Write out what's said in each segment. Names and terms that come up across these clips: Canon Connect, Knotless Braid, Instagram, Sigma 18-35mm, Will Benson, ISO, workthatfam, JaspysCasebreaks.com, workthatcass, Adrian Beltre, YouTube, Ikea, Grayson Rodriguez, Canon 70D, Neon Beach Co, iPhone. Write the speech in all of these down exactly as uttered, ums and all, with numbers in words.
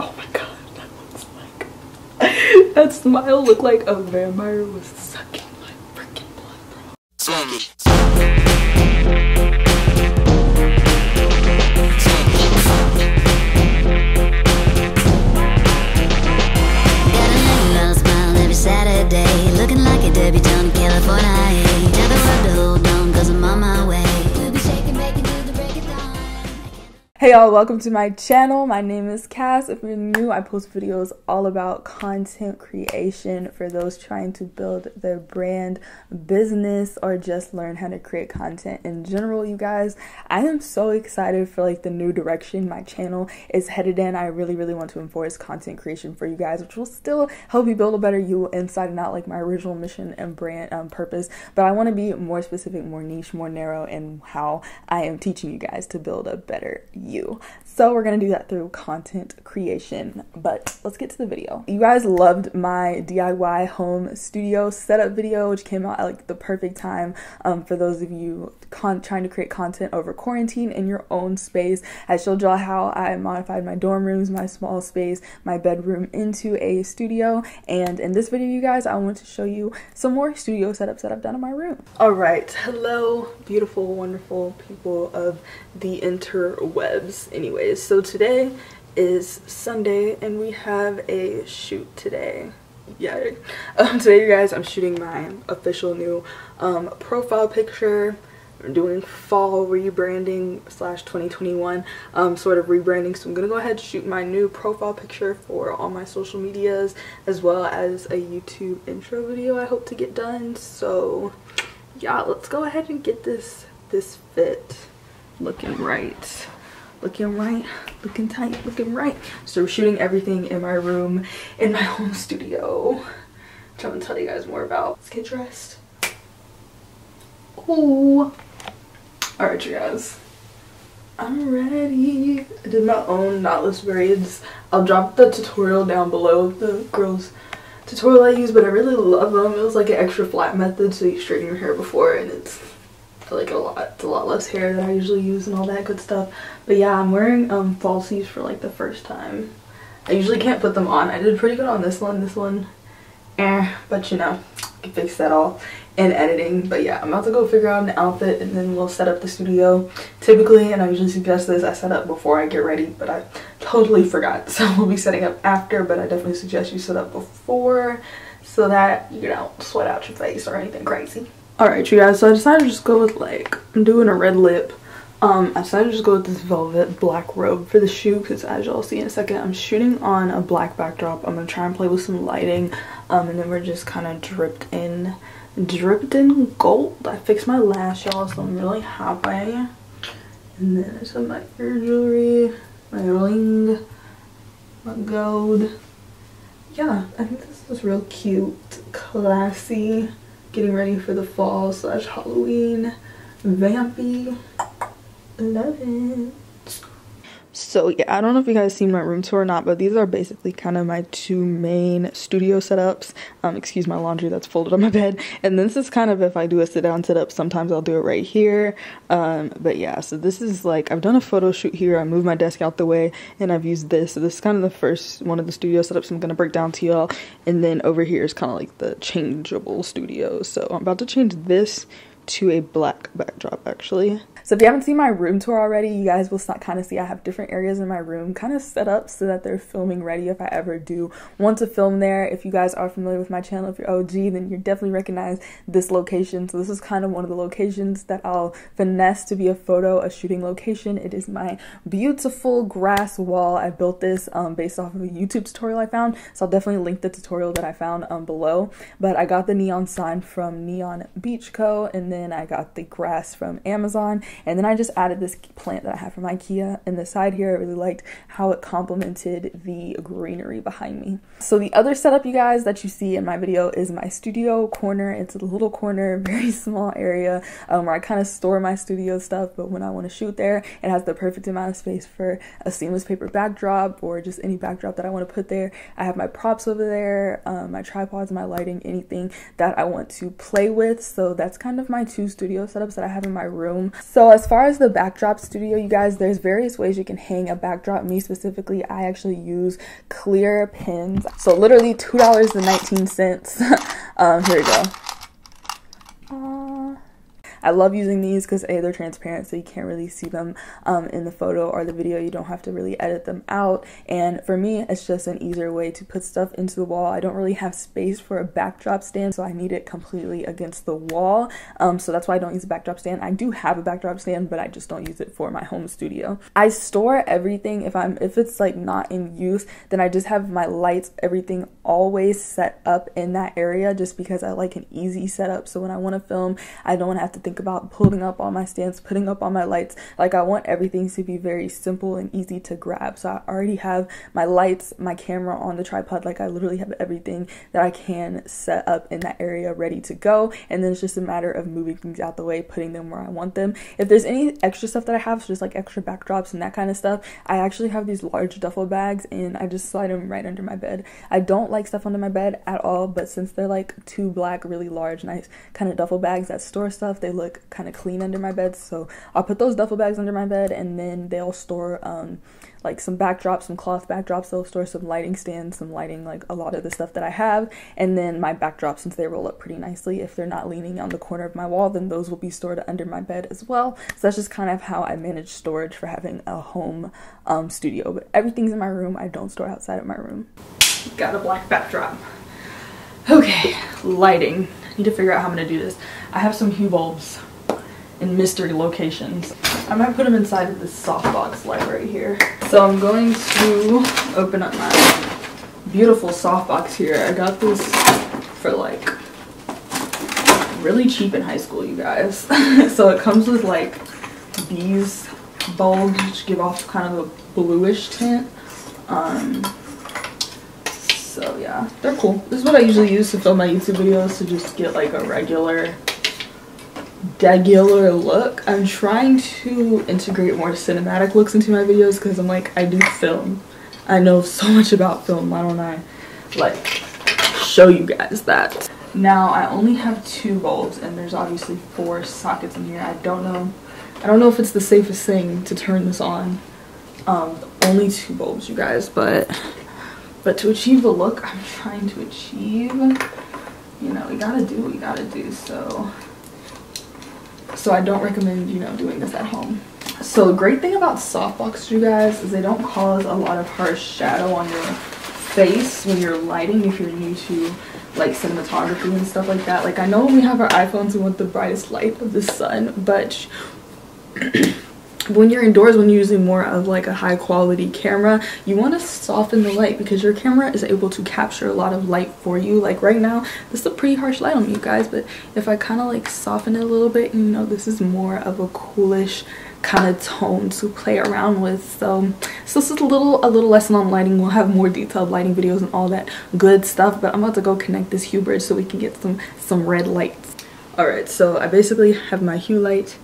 Oh my god, that looks like... that smile looked like a vampire was sucking my freaking blood, bro. Suck it. Got a million dollar smile every Saturday, looking like a debutante in California. Tell the world to hold on, cause I'm on my way. Hey y'all, welcome to my channel. My name is Cass. If you're new, I post videos all about content creation for those trying to build their brand, business, or just learn how to create content in general, you guys. I am so excited for like the new direction my channel is headed in. I really, really want to enforce content creation for you guys, which will still help you build a better you inside and out, like my original mission and brand um, purpose. But I want to be more specific, more niche, more narrow in how I am teaching you guys to build a better you. you so we're gonna do that through content creation, but let's get to the video. You guys loved my D I Y home studio setup video, which came out at like the perfect time um for those of you con trying to create content over quarantine in your own space. I showed y'all how I modified my dorm rooms, my small space, my bedroom into a studio, and in this video, you guys, I want to show you some more studio setups that I've done in my room. All right, hello beautiful, wonderful people of the interweb. Anyways, so today is Sunday and we have a shoot today. Yeah, um, today you guys, I'm shooting my official new um, profile picture. I'm doing fall rebranding slash twenty twenty-one um, sort of rebranding, so I'm gonna go ahead and shoot my new profile picture for all my social medias as well as a YouTube intro video I hope to get done. So yeah, let's go ahead and get this this fit looking right. Looking right, looking tight, looking right. So we're shooting everything in my room, in my home studio, which I'm gonna tell you guys more about. Let's get dressed. Oh, all right, you guys. I'm ready. I did my own knotless braids. I'll drop the tutorial down below, the girls' tutorial I use, but I really love them. It was like an extra flat method, so you straighten your hair before, and it's I like a lot, it's a lot less hair that I usually use and all that good stuff. But yeah, I'm wearing um, falsies for like the first time. I usually can't put them on. I did pretty good on this one, this one, eh, but you know, I can fix that all in editing. But yeah, I'm about to go figure out an outfit and then we'll set up the studio. Typically, and I usually suggest this, I set up before I get ready, but I totally forgot. So we'll be setting up after, but I definitely suggest you set up before so that you don't sweat out your face or anything crazy. Alright, you guys, so I decided to just go with, like, I'm doing a red lip. Um, I decided to just go with this velvet black robe for the shoot because, as y'all see in a second, I'm shooting on a black backdrop. I'm going to try and play with some lighting, um, and then we're just kind of dripped in, dripped in gold. I fixed my lash, y'all, so I'm really happy. And then I set my ear jewelry, my ring, my gold. Yeah, I think this is real cute, classy. Getting ready for the fall slash Halloween vampy. Love it. So yeah, I don't know if you guys seen my room tour or not, but these are basically kind of my two main studio setups. Um, excuse my laundry that's folded on my bed. And this is kind of if I do a sit down setup, sometimes I'll do it right here. Um, but yeah, so this is like, I've done a photo shoot here. I moved my desk out the way and I've used this. So this is kind of the first one of the studio setups I'm going to break down to y'all. And then over here is kind of like the changeable studio. So I'm about to change this to a black backdrop actually. So if you haven't seen my room tour already, you guys will kind of see I have different areas in my room kind of set up so that they're filming ready if I ever do want to film there. If you guys are familiar with my channel, if you're O G, then you definitely recognize this location. So this is kind of one of the locations that I'll finesse to be a photo, a shooting location. It is my beautiful grass wall. I built this um, based off of a YouTube tutorial I found. So I'll definitely link the tutorial that I found um, below. But I got the neon sign from Neon Beach Co. And then I got the grass from Amazon. And then I just added this plant that I have from Ikea in the side here. I really liked how it complemented the greenery behind me. So the other setup, you guys, that you see in my video is my studio corner. It's a little corner, very small area um, where I kind of store my studio stuff. But when I want to shoot there, it has the perfect amount of space for a seamless paper backdrop or just any backdrop that I want to put there. I have my props over there, um, my tripods, my lighting, anything that I want to play with. So that's kind of my two studio setups that I have in my room. So as far as the backdrop studio, you guys, there's various ways you can hang a backdrop. Me specifically, I actually use clear pins. So literally two dollars and nineteen cents. um, here we go. I love using these because A, they're transparent, so you can't really see them um, in the photo or the video. You don't have to really edit them out, and for me it's just an easier way to put stuff into the wall. I don't really have space for a backdrop stand, so I need it completely against the wall, um, so that's why I don't use a backdrop stand. I do have a backdrop stand, but I just don't use it for my home studio. I store everything. If I'm if it's like not in use, then I just have my lights, everything always set up in that area, just because I like an easy setup. So when I want to film, I don't want to have to think Think about pulling up all my stands, putting up all my lights. Like, I want everything to be very simple and easy to grab. So I already have my lights, my camera on the tripod. Like, I literally have everything that I can set up in that area ready to go, and then it's just a matter of moving things out the way, putting them where I want them. If there's any extra stuff that I have, so just like extra backdrops and that kind of stuff, I actually have these large duffel bags and I just slide them right under my bed. I don't like stuff under my bed at all, but since they're like two black really large nice kind of duffel bags that store stuff, they look kind of clean under my bed, so I'll put those duffel bags under my bed, and then they'll store um like some backdrops, some cloth backdrops, they'll store some lighting stands, some lighting, like a lot of the stuff that I have, and then my backdrops, since they roll up pretty nicely, if they're not leaning on the corner of my wall, then those will be stored under my bed as well. So that's just kind of how I manage storage for having a home um studio, but everything's in my room. I don't store outside of my room. Got a black backdrop. Okay, lighting. Need to figure out how I'm gonna do this. I have some Hue bulbs in mystery locations. I might put them inside of this softbox light right here. So I'm going to open up my beautiful softbox here. I got this for like really cheap in high school, you guys. So it comes with like these bulbs, which give off kind of a bluish tint. Um, So yeah, they're cool. This is what I usually use to film my YouTube videos, to just get like a regular, regular look. I'm trying to integrate more cinematic looks into my videos because I'm like, I do film. I know so much about film. Why don't I like show you guys that? Now I only have two bulbs and there's obviously four sockets in here. I don't know. I don't know if it's the safest thing to turn this on. Um, only two bulbs, you guys, but. But to achieve the look I'm trying to achieve, you know, we gotta do what we gotta do. So, so I don't recommend, you know, doing this at home. So the great thing about softbox, you guys, is they don't cause a lot of harsh shadow on your face when you're lighting, if you're new to like cinematography and stuff like that. Like, I know when we have our iPhones, we want the brightest light of the sun, but when you're indoors, when you're using more of like a high quality camera, you want to soften the light because your camera is able to capture a lot of light for you. Like right now, this is a pretty harsh light on me, you guys, but if I kind of like soften it a little bit, you know, this is more of a coolish kind of tone to play around with. So, so this is a little a little lesson on lighting. We'll have more detailed lighting videos and all that good stuff, but I'm about to go connect this Hue bridge so we can get some some red lights. All right, so I basically have my Hue light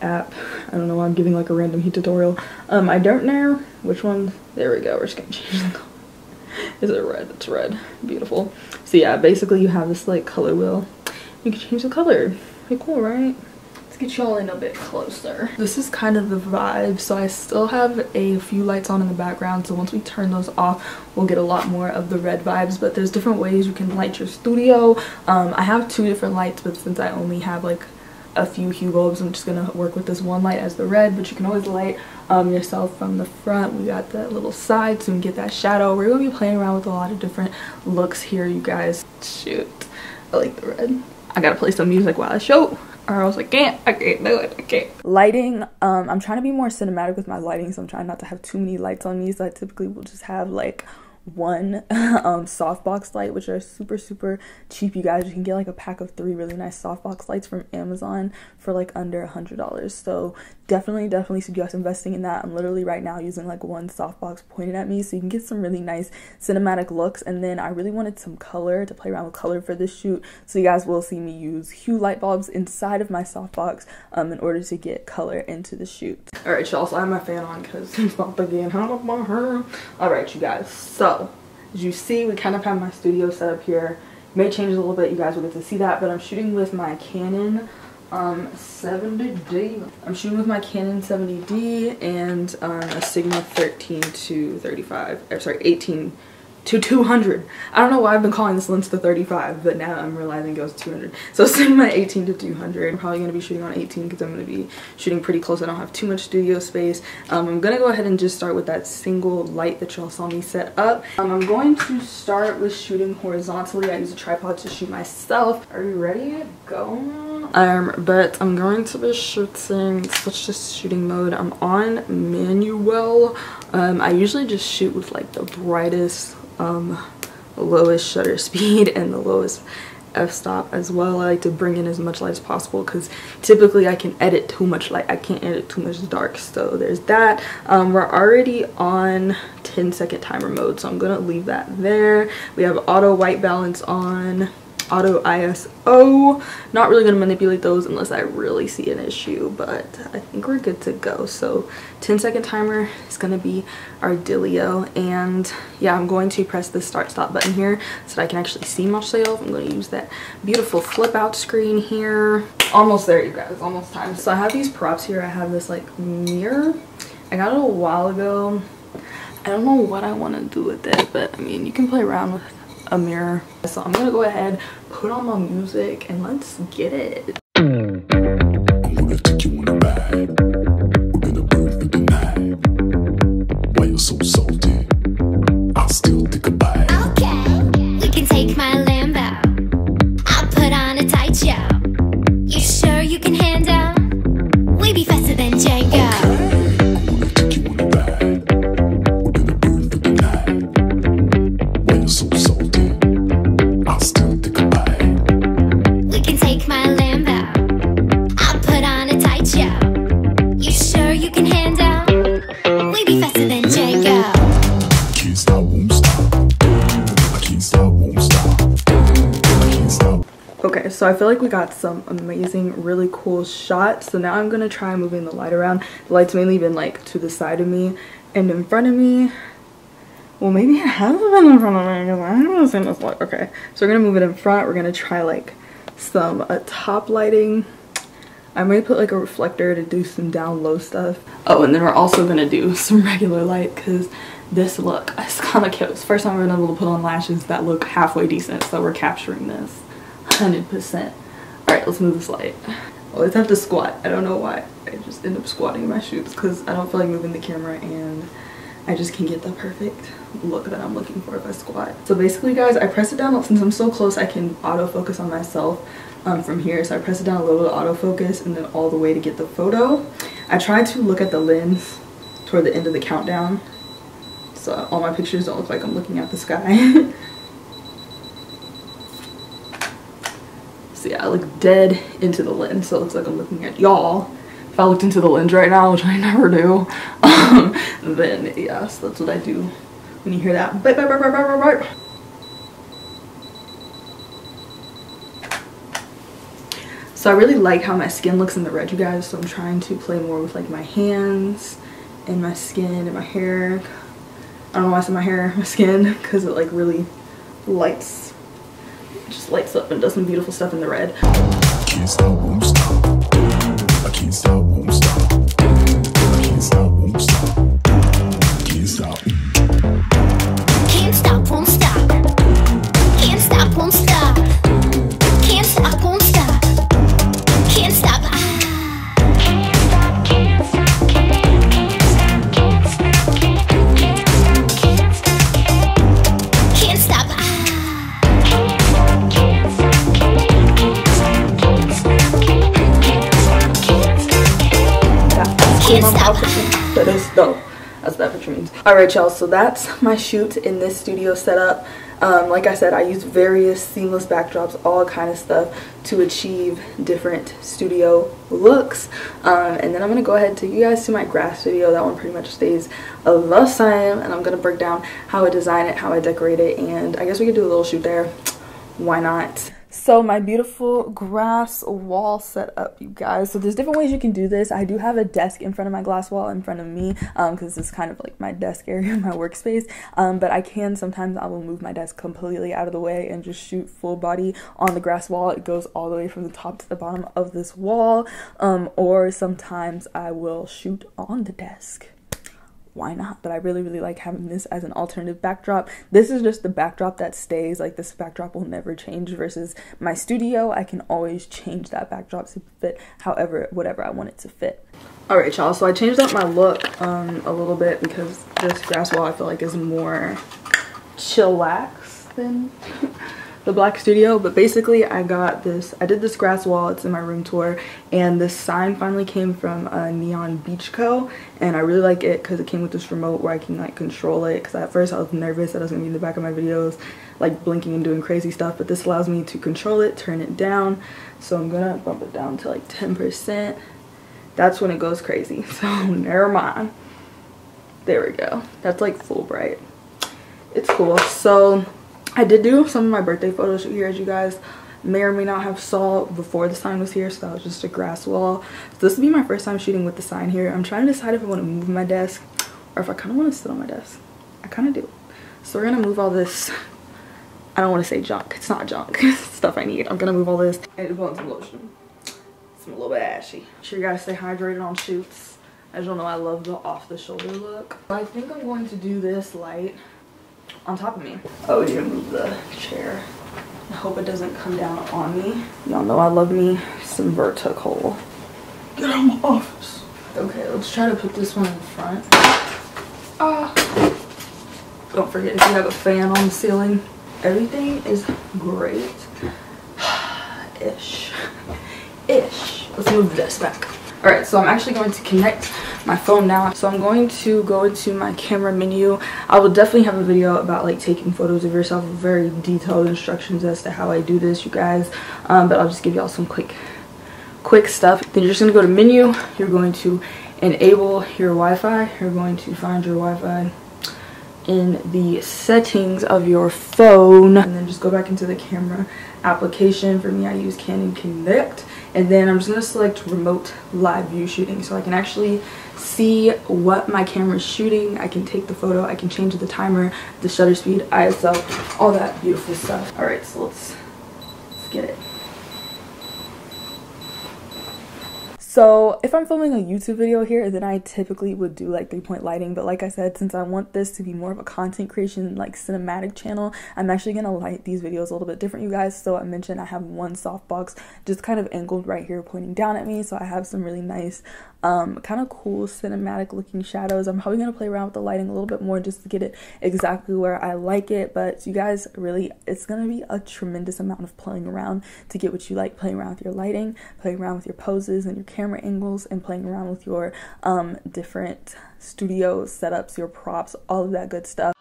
app. I don't know why I'm giving like a random Hue tutorial. Um, I don't know which one. There we go. We're just gonna change the color. Is it red? It's red. Beautiful. So yeah, basically you have this like color wheel. You can change the color. Pretty cool, right? Let's get y'all in a bit closer. This is kind of the vibe. So I still have a few lights on in the background. So once we turn those off, we'll get a lot more of the red vibes. But there's different ways you can light your studio. Um, I have two different lights, but since I only have like a few Hue bulbs, I'm just gonna work with this one light as the red, but you can always light um, yourself from the front. We got that little side so we can get that shadow. We're gonna be playing around with a lot of different looks here, you guys. Shoot, I like the red. I gotta play some music while I show, or else I can't, I can't do it, I can't. Lighting, um, I'm trying to be more cinematic with my lighting, so I'm trying not to have too many lights on me, so I typically will just have like one um softbox light, which are super super cheap, you guys. You can get like a pack of three really nice softbox lights from Amazon for like under a hundred dollars, so definitely definitely suggest investing in that. I'm literally right now using like one softbox pointed at me, so you can get some really nice cinematic looks. And then I really wanted some color, to play around with color for this shoot, so you guys will see me use Hue light bulbs inside of my softbox um in order to get color into the shoot. All right, y'all, so I have my fan on because it's not the game out of my hair. All right, you guys, so as you see, we kind of have my studio set up here. May change a little bit, you guys will get to see that, but I'm shooting with my Canon um, seventy D. I'm shooting with my Canon seventy D and um, a Sigma thirteen to thirty-five, or sorry, eighteen to two hundred. I don't know why I've been calling this lens the thirty-five, but now I'm realizing it goes two hundred. So Sigma eighteen to two hundred. I'm probably going to be shooting on eighteen because I'm going to be shooting pretty close. I don't have too much studio space. Um, I'm going to go ahead and just start with that single light that y'all saw me set up. Um, I'm going to start with shooting horizontally. I use a tripod to shoot myself. Are you ready? Go. Um, but I'm going to be shooting, switch to shooting mode. I'm on manual. Um, I usually just shoot with like the brightest, um, lowest shutter speed and the lowest f-stop as well. I like to bring in as much light as possible because typically I can edit too much light. I can't edit too much dark, so there's that. Um, we're already on ten second timer mode, so I'm going to leave that there. We have auto white balance on. Auto I S O, not really going to manipulate those unless I really see an issue, but I think we're good to go. So ten second timer is going to be our dealio, and yeah, I'm going to press the start stop button here so that I can actually see myself. I'm going to use that beautiful flip out screen here. Almost there, you guys, almost time. So I have these props here. I have this like mirror. I got it a while ago. I don't know what I want to do with it, but I mean, you can play around with a mirror. So I'm gonna go ahead, put on my music, and let's get it. Okay, so I feel like we got some amazing, really cool shots. So now I'm gonna try moving the light around. The light's mainly been like to the side of me and in front of me. Well, maybe it hasn't been in front of me because I haven't seen this light. Okay, so we're gonna move it in front. We're gonna try like some uh, top lighting. I may put like a reflector to do some down low stuff. Oh, and then we're also gonna do some regular light because this look is kind of cute. It's the first time we're gonna be able to put on lashes that look halfway decent, so we're capturing this. one hundred percent. Alright, let's move this light. I always have to squat. I don't know why. I just end up squatting my shoots because I don't feel like moving the camera, and I just can't get the perfect look that I'm looking for if I squat. So basically, guys, I press it down. Since I'm so close, I can autofocus on myself um, from here. So I press it down a little to autofocus and then all the way to get the photo. I try to look at the lens toward the end of the countdown, so all my pictures don't look like I'm looking at the sky. So yeah, I look dead into the lens, so it looks like I'm looking at y'all. If I looked into the lens right now, which I never do, um, then yeah, so that's what I do when you hear that. Burp, burp, burp, burp, burp, burp. So I really like how my skin looks in the red, you guys, so I'm trying to play more with like my hands and my skin and my hair. I don't know why I said my hair, my skin, because it like really lights just lights up and does some beautiful stuff in the red. That is dope. That's what that picture means. Alright, y'all, so that's my shoot in this studio setup. Um, like I said, I used various seamless backdrops, all kind of stuff to achieve different studio looks. Um, and then I'm going to go ahead and take you guys to my grass video. That one pretty much stays the same. And I'm going to break down how I design it, how I decorate it, and I guess we could do a little shoot there. Why not? So my beautiful glass wall set up, you guys. So there's different ways you can do this. I do have a desk in front of my glass wall in front of me, um because this is kind of like my desk area, my workspace, um but I can sometimes I will move my desk completely out of the way and just shoot full body on the grass wall. It goes all the way from the top to the bottom of this wall, um or sometimes I will shoot on the desk. Why not? But I really really like having this as an alternative backdrop. This is just the backdrop that stays. Like, this backdrop will never change, versus my studio, I can always change that backdrop to fit however whatever I want it to fit. All right, y'all, so I changed up my look um a little bit because this grass wall I feel like is more chillax than the black studio. But basically I got this, I did this grass wall, it's in my room tour, and this sign finally came from uh, Neon Beach Co, and I really like it because it came with this remote where I can like control it, because at first I was nervous that I was going to be in the back of my videos like blinking and doing crazy stuff, but this allows me to control it, turn it down. So I'm gonna bump it down to like ten percent. That's when it goes crazy, so never mind. There we go, that's like full bright, it's cool. So I did do some of my birthday photo shoot here, as you guys may or may not have saw before the sign was here. So that was just a grass wall. So this will be my first time shooting with the sign here. I'm trying to decide if I want to move my desk or if I kind of want to sit on my desk. I kind of do. So we're going to move all this. I don't want to say junk. It's not junk. It's stuff I need. I'm going to move all this. I need to put on some lotion. It's a little bit ashy. Make sure you guys stay hydrated on shoots. As you'll know, I love the off-the-shoulder look. I think I'm going to do this light on top of me. Oh, you move the chair. I hope it doesn't come down on me. Y'all know I love me some vertical. Get out of my office. Okay, let's try to put this one in front. Ah. Don't forget, if you have a fan on the ceiling, everything is great. Ish. Ish. Let's move this back. All right, so I'm actually going to connect my phone now. So I'm going to go into my camera menu. I will definitely have a video about like taking photos of yourself, very detailed instructions as to how I do this, you guys, um, but I'll just give y'all some quick quick stuff. Then you're just gonna go to menu, you're going to enable your Wi-Fi, you're going to find your Wi-Fi in the settings of your phone, and then just go back into the camera application. For me, I use Canon Connect, and then I'm just going to select remote live view shooting, so I can actually see what my camera is shooting. I can take the photo, I can change the timer, the shutter speed, I S O, all that beautiful stuff. All right, so let's, let's get it. So if I'm filming a YouTube video here, then I typically would do like three-point lighting. But like I said, since I want this to be more of a content creation, like cinematic channel, I'm actually going to light these videos a little bit different, you guys. So I mentioned I have one softbox just kind of angled right here pointing down at me. So I have some really nice, um, kind of cool cinematic looking shadows. I'm probably going to play around with the lighting a little bit more just to get it exactly where I like it. But you guys, really, it's going to be a tremendous amount of playing around to get what you like, playing around with your lighting, playing around with your poses and your camera. camera angles, and playing around with your um, different studio setups, your props, all of that good stuff.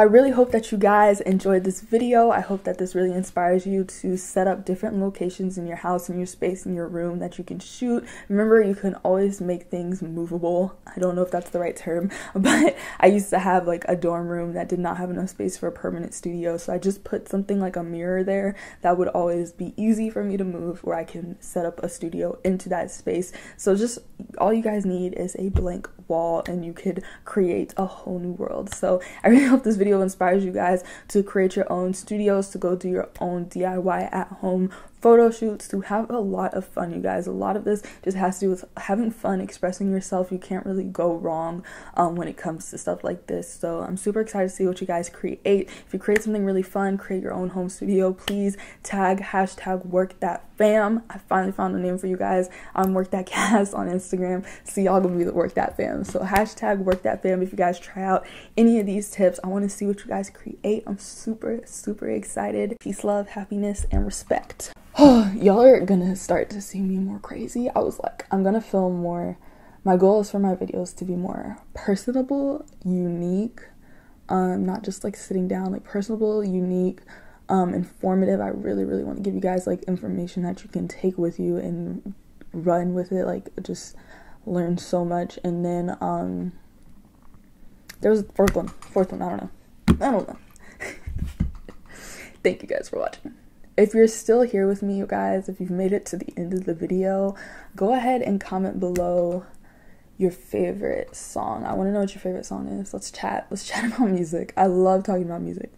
I really hope that you guys enjoyed this video. I hope that this really inspires you to set up different locations in your house, in your space, in your room that you can shoot. Remember, you can always make things movable. I don't know if that's the right term, but I used to have like a dorm room that did not have enough space for a permanent studio, so I just put something like a mirror there that would always be easy for me to move, where I can set up a studio into that space. So just all you guys need is a blank wall and you could create a whole new world. So I really hope this video inspires you guys to create your own studios, to go do your own D I Y at home photo shoots, to have a lot of fun, you guys. A lot of this just has to do with having fun, expressing yourself. You can't really go wrong um, when it comes to stuff like this. So I'm super excited to see what you guys create. If you create something really fun, create your own home studio, please tag hashtag workthatfam. I finally found a name for you guys. I'm workthatcass on Instagram, so y'all gonna be the workthatfam. So hashtag workthatfam if you guys try out any of these tips. I want to see what you guys create. I'm super super excited. Peace, love, happiness, and respect. Oh, y'all are gonna start to see me more crazy. I was like, I'm gonna film more My goal is for my videos to be more personable, unique, um, not just like sitting down, like personable, unique, um, informative. I really, really want to give you guys like information that you can take with you and run with it, like just learn so much. And then um, there was a fourth one, fourth one, I don't know, I don't know. Thank you guys for watching. If you're still here with me, you guys, if you've made it to the end of the video, go ahead and comment below your favorite song. I want to know what your favorite song is. Let's chat. Let's chat about music. I love talking about music.